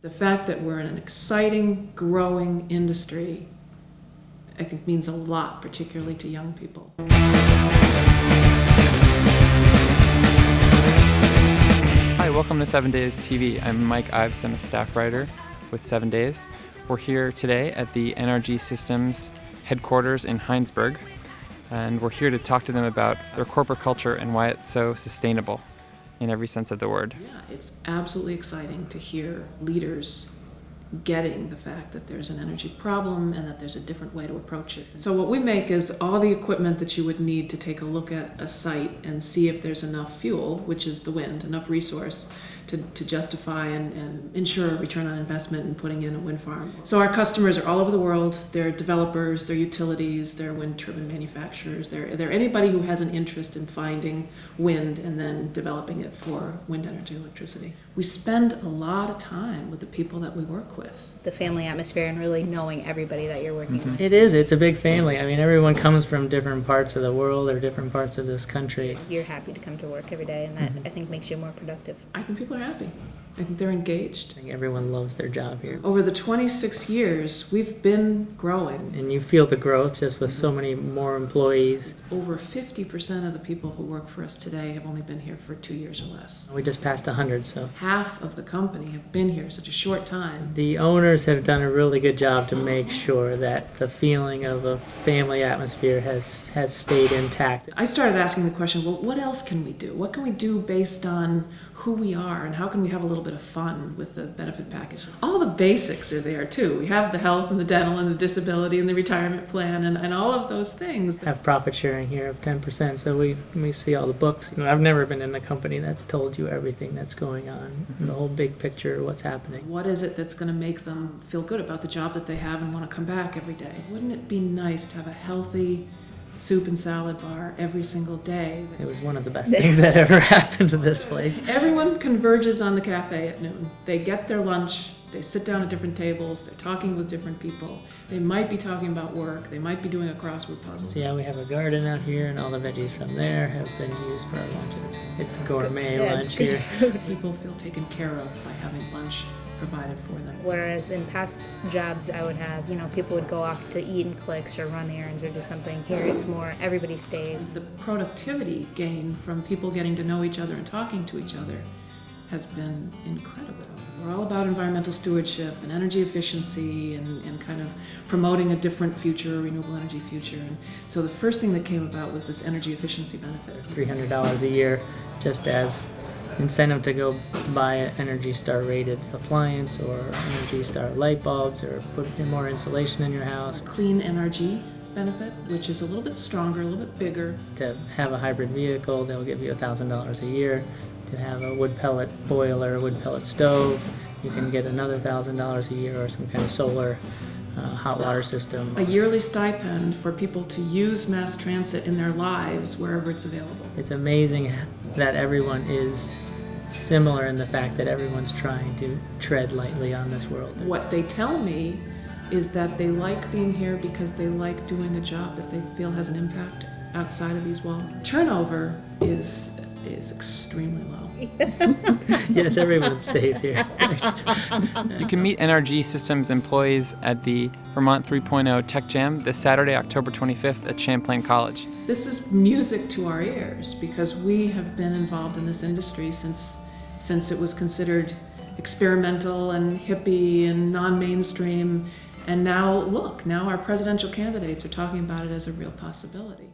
The fact that we're in an exciting, growing industry, I think means a lot, particularly to young people. Hi, welcome to 7 Days TV. I'm Mike Iveson, a staff writer with 7 Days. We're here today at the NRG Systems headquarters in Hinesburg, and we're here to talk to them about their corporate culture and why it's so sustainable in every sense of the word. Yeah, it's absolutely exciting to hear leaders getting the fact that there's an energy problem and that there's a different way to approach it. So what we make is all the equipment that you would need to take a look at a site and see if there's enough fuel, which is the wind, enough resource to justify and ensure a return on investment in putting in a wind farm. So our customers are all over the world. They're developers, they're utilities, they're wind turbine manufacturers, they're anybody who has an interest in finding wind and then developing it for wind energy electricity. We spend a lot of time with the people that we work with. The family atmosphere and really knowing everybody that you're working with. It's a big family. I mean, everyone comes from different parts of the world or different parts of this country. You're happy to come to work every day, and that I think makes you more productive. I think people are happy. I think they're engaged. I think everyone loves their job here. Over the 26 years, we've been growing. And you feel the growth just with so many more employees. It's over 50% of the people who work for us today have only been here for 2 years or less. We just passed 100, so. Half of the company have been here such a short time. The owners have done a really good job to make sure that the feeling of a family atmosphere has stayed intact. I started asking the question, well, what else can we do? What can we do based on who we are, and how can we have a little bit of fun with the benefit package? All the basics are there too. We have the health and the dental and the disability and the retirement plan and all of those things. Have profit sharing here of 10%, so we see all the books. You know, I've never been in a company that's told you everything that's going on, the whole big picture, what's happening. What is it that's going to make them feel good about the job that they have and want to come back every day? Wouldn't it be nice to have a healthy soup and salad bar every single day? It was one of the best things that ever happened to this place. Everyone converges on the cafe at noon. They get their lunch, they sit down at different tables, they're talking with different people. They might be talking about work, they might be doing a crossword puzzle. So yeah, we have a garden out here, and all the veggies from there have been used for our lunches. It's a gourmet lunch here. People feel taken care of by having lunch provided for them. Whereas in past jobs I would have, you know, people would go off to eat in cliques or run errands or do something. Here it's more everybody stays. The productivity gain from people getting to know each other and talking to each other has been incredible. We're all about environmental stewardship and energy efficiency and kind of promoting a different future, renewable energy future. And so the first thing that came about was this energy efficiency benefit. $300 a year just as incentive to go buy an ENERGY STAR rated appliance or ENERGY STAR light bulbs or put in more insulation in your house. Clean energy benefit, which is a little bit stronger, a little bit bigger. To have a hybrid vehicle, they'll give you $1,000 a year. To have a wood pellet boiler, wood pellet stove, you can get another $1,000 a year, or some kind of solar hot water system. A yearly stipend for people to use mass transit in their lives wherever it's available. It's amazing that everyone is similar in the fact that everyone's trying to tread lightly on this world. What they tell me is that they like being here because they like doing a job that they feel has an impact outside of these walls. Turnover is extremely low. Yes, everyone stays here. You can meet NRG Systems employees at the Vermont 3.0 Tech Jam this Saturday, October 25th at Champlain College. This is music to our ears because we have been involved in this industry since it was considered experimental and hippie and non-mainstream, and now look, now our presidential candidates are talking about it as a real possibility.